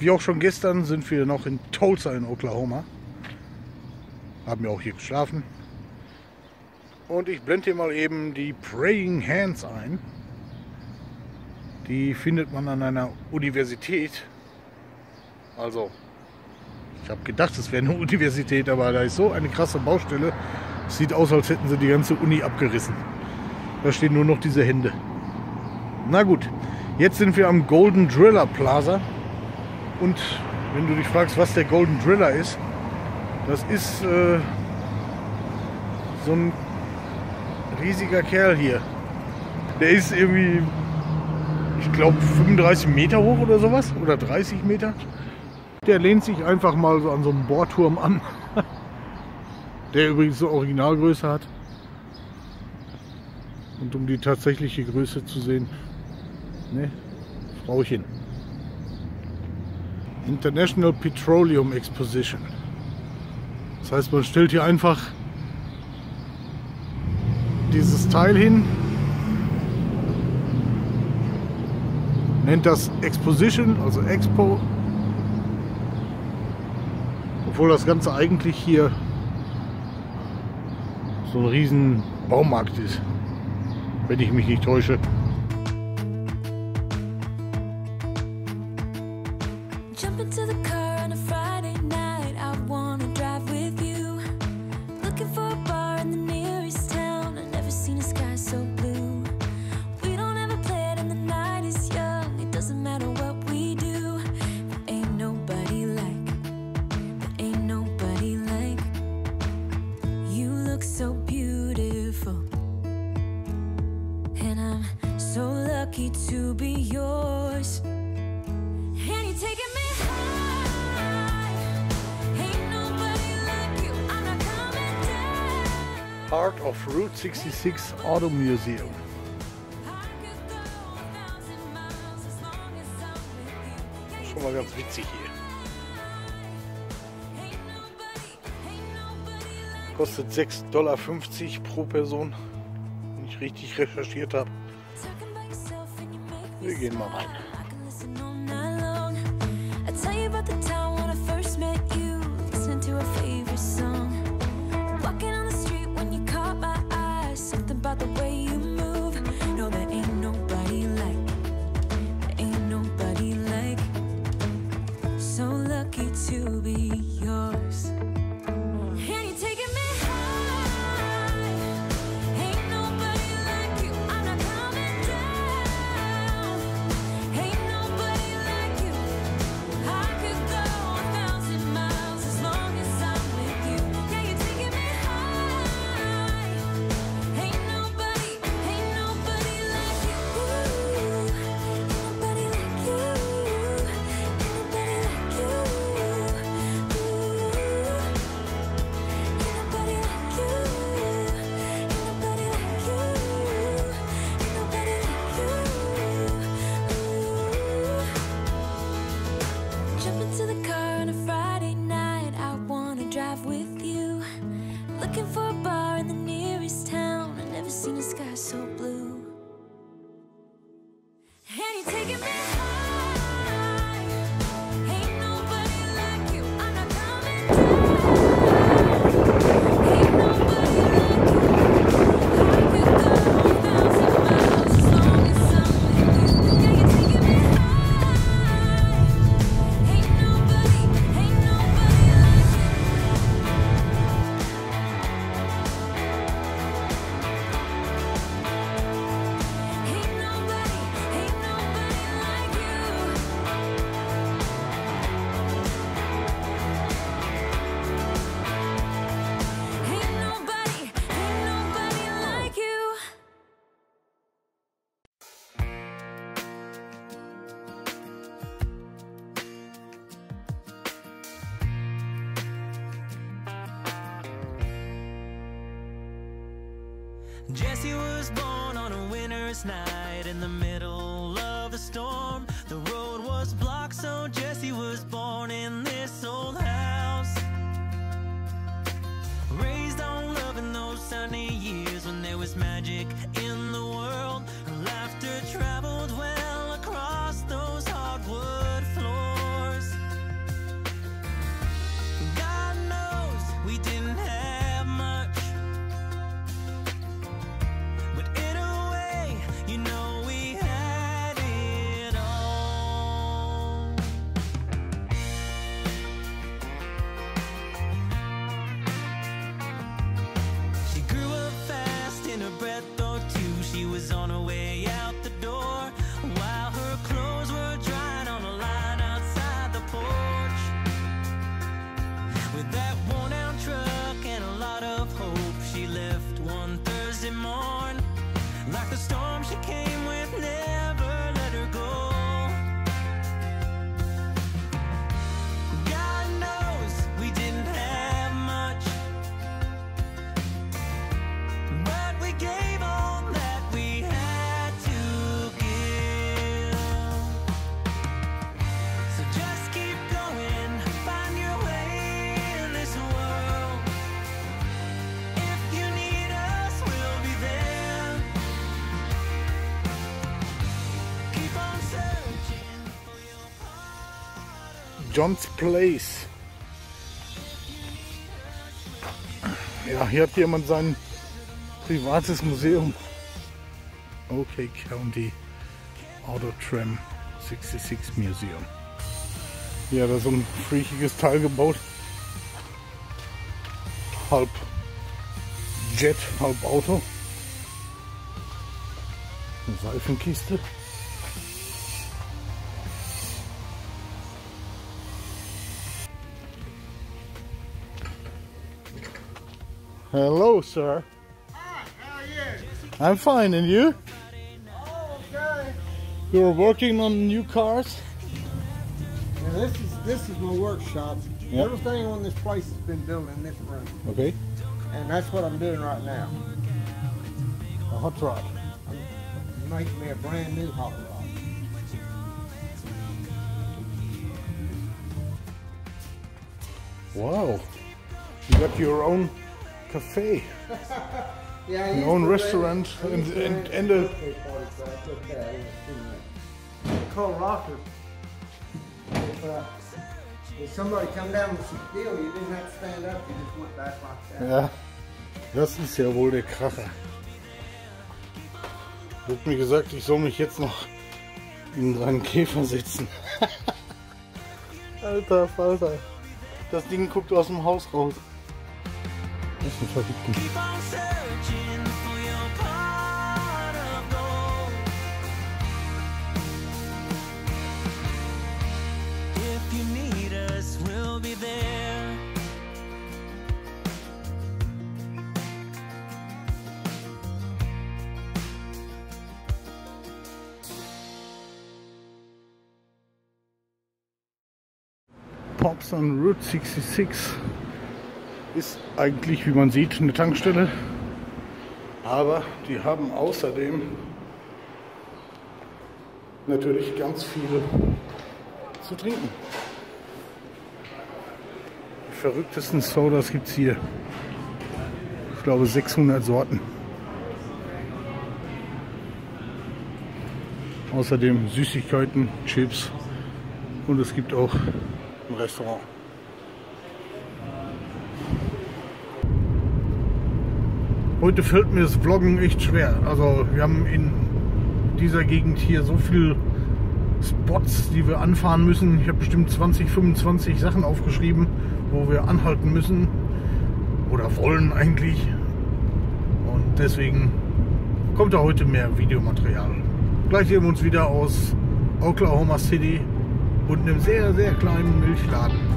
Wie auch schon gestern sind wir noch in Tulsa in Oklahoma. Haben wir auch hier geschlafen. Und ich blende hier mal eben die Praying Hands ein. Die findet man an einer Universität. Also, ich habe gedacht, es wäre eine Universität, aber da ist so eine krasse Baustelle. Es sieht aus, als hätten sie die ganze Uni abgerissen. Da stehen nur noch diese Hände. Na gut, jetzt sind wir am Golden Driller Plaza. Und wenn du dich fragst, was der Golden Driller ist, das ist so ein riesiger Kerl hier. Der ist irgendwie, ich glaube, 35 Meter hoch oder sowas, oder 30 Meter. Der lehnt sich einfach mal so an so einem Bohrturm an, der übrigens so Originalgröße hat. Und um die tatsächliche Größe zu sehen, ne, Frauchen. International Petroleum Exposition. Das heißt, man stellt hier einfach dieses Teil hin, nennt das Exposition, also Expo. Obwohl das Ganze eigentlich hier so ein riesen Baumarkt ist, wenn ich mich nicht täusche. To be yours. And you're taking me high. Ain't nobody like you. I'm not coming down. Part of Route 66 Auto Museum. Schon mal ganz witzig hier. Kostet $6,50 pro Person, wenn ich richtig recherchiert habe. Wir gehen mal rein. Jesse was born on a winter's night in the middle of a storm. The road was blocked, so Jesse was born in this old house. Raised on love in those sunny years when there was magic in the world. Laughter traveled well across those hardwood floors. John's Place. Ja, hier hat jemand sein privates Museum. Okay County Auto Tram 66 Museum. Ja, da ist so ein freakiges Teil gebaut. Halb Jet, halb Auto. Eine Seifenkiste. Hello, sir. Hi, how are you? I'm fine, and you? Oh, okay. You're working on new cars? Yeah, this is my workshop. Yep. Everything on this place has been built in this room. Okay. And that's what I'm doing right now. A hot rod. I'm making me a brand new hot rod. Wow. You got your own cafe, yeah, your own restaurant, and a call rocker. If somebody come down with some steel, you didn't have to stand up. You just went back like that. Ja, das ist ja wohl der Kracher. Wird mir gesagt, ich soll mich jetzt noch in einen Käfer setzen. Alter Falter, das Ding guckt aus dem Haus raus. Das ist ein Verrückten. Pops on Route 66. Ist eigentlich, wie man sieht, eine Tankstelle, aber die haben außerdem natürlich ganz viele zu trinken. Die verrücktesten Sodas gibt es hier. Ich glaube 600 Sorten. Außerdem Süßigkeiten, Chips und es gibt auch ein Restaurant. Heute fällt mir das Vloggen echt schwer. Also wir haben in dieser Gegend hier so viele Spots, die wir anfahren müssen. Ich habe bestimmt 20, 25 Sachen aufgeschrieben, wo wir anhalten müssen oder wollen eigentlich. Und deswegen kommt da heute mehr Videomaterial. Gleich sehen wir uns wieder aus Oklahoma City und einem sehr, sehr kleinen Milchladen.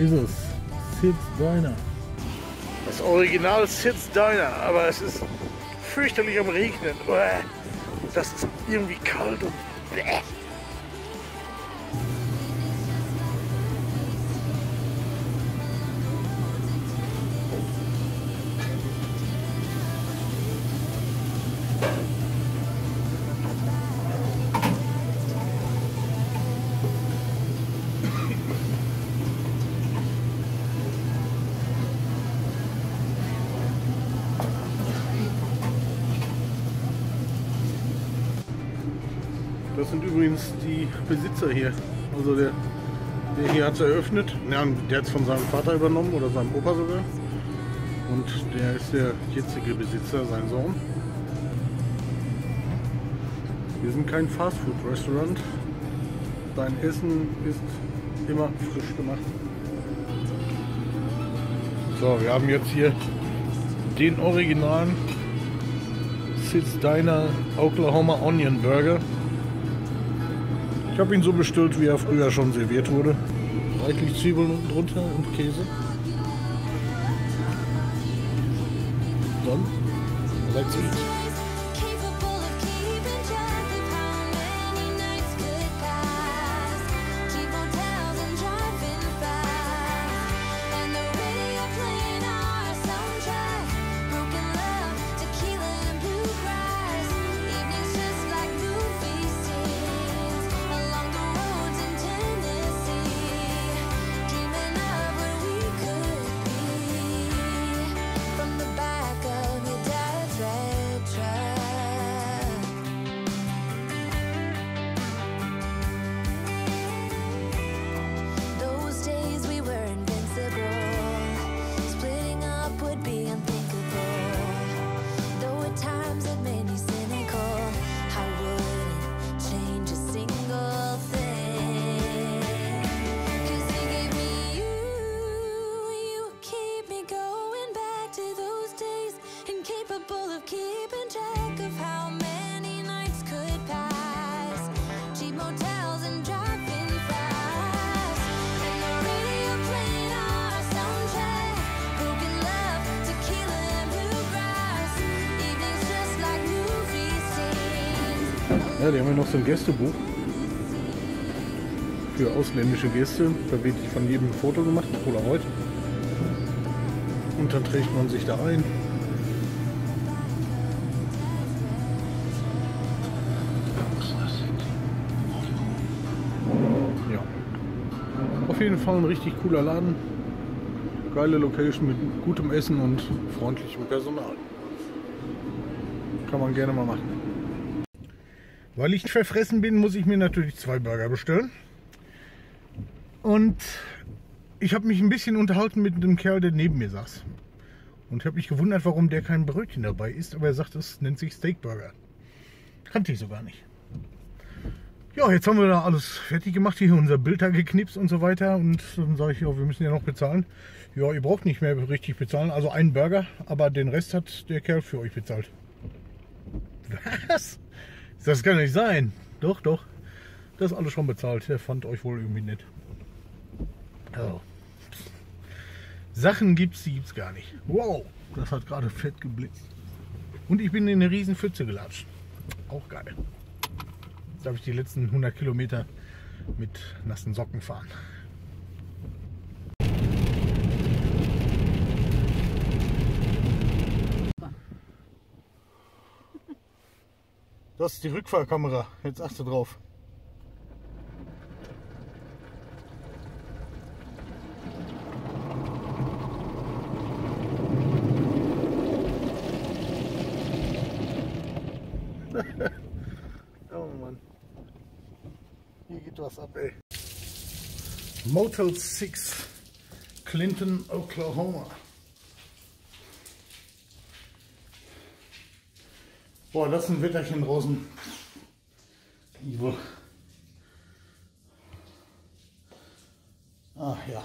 Ist es. Sid's Diner. Das Original Sid's Diner, aber es ist fürchterlich am Regnen. Das ist irgendwie kalt und bleh. Das sind übrigens die Besitzer hier. Also der hier hat es eröffnet. Ja, der hat es von seinem Vater übernommen oder seinem Opa sogar. Und der ist der jetzige Besitzer, sein Sohn. Wir sind kein Fastfood-Restaurant. Dein Essen ist immer frisch gemacht. So, wir haben jetzt hier den originalen Sid's Diner Oklahoma Onion Burger. Ich habe ihn so bestellt, wie er früher schon serviert wurde. Reichlich Zwiebeln unten drunter und Käse. Dann let's eat. Ja, die haben ja noch so ein Gästebuch für ausländische Gäste. Da wird von jedem ein Foto gemacht, oder heute. Und dann trägt man sich da ein. Ja. Auf jeden Fall ein richtig cooler Laden. Geile Location mit gutem Essen und freundlichem Personal. Kann man gerne mal machen. Weil ich verfressen bin, muss ich mir natürlich zwei Burger bestellen. Und ich habe mich ein bisschen unterhalten mit dem Kerl, der neben mir saß. Und habe mich gewundert, warum der kein Brötchen dabei isst. Aber er sagt, es nennt sich Steakburger. Kannte ich so gar nicht. Ja, jetzt haben wir da alles fertig gemacht. Hier unser Bild da geknipst und so weiter. Und dann sage ich, ja, wir müssen ja noch bezahlen. Ja, ihr braucht nicht mehr richtig bezahlen. Also einen Burger, aber den Rest hat der Kerl für euch bezahlt. Was? Das kann nicht sein. Doch, doch. Das ist alles schon bezahlt. Der fand euch wohl irgendwie nett. Also. Sachen gibt's, die gibt's gar nicht. Wow, das hat gerade fett geblitzt. Und ich bin in eine riesen Pfütze gelatscht. Auch geil. Jetzt darf ich die letzten 100 Kilometer mit nassen Socken fahren. Das ist die Rückfahrkamera, jetzt achte drauf. Oh Mann. Hier geht was ab, ey. Motel 6, Clinton, Oklahoma. Boah, das ist ein Wetterchen draußen. Evil. Ach ja.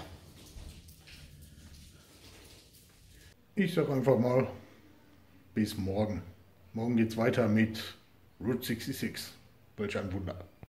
Ich sag einfach mal, bis morgen. Morgen geht's weiter mit Route 66. Welch ein Wunder.